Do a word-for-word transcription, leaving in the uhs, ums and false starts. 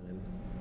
Fine.